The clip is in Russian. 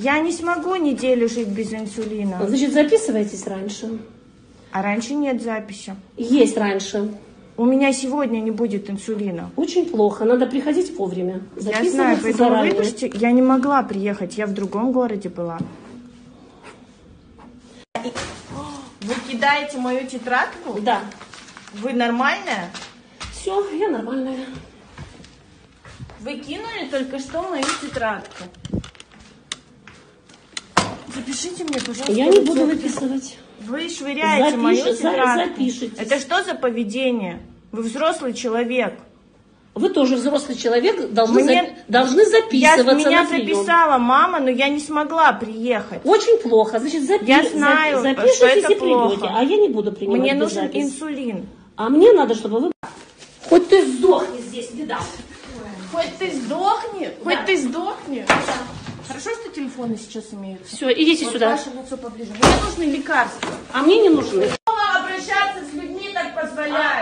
Я не смогу неделю жить без инсулина. Значит, записывайтесь раньше. А раньше нет записи. Есть раньше. У меня сегодня не будет инсулина. Очень плохо, надо приходить вовремя. Я знаю, поэтому выпусти, я не могла приехать, я в другом городе была. Вы кидаете мою тетрадку? Да. Вы нормальная? Все, я нормальная. Вы кинули только что мою тетрадку. Запишите мне, пожалуйста. Я не буду выписывать. Вы швыряете мою тетрадку. Запишитесь. Это что за поведение? Вы взрослый человек. Вы тоже взрослый человек, должны записываться. Меня записала мама, но я не смогла приехать. Очень плохо. Значит, я знаю, что это плохо. А я не буду принимать. Мне нужен инсулин. А мне надо, чтобы вы... Хоть ты сдохни здесь, не дам. Хоть ты сдохни, да. Хоть ты сдохни. Да. Хорошо, что телефоны сейчас имеют. Все, идите вот сюда. Ваше лицо поближе. Мне нужны лекарства. А мне не нужны. Обращаться с людьми так позволяет.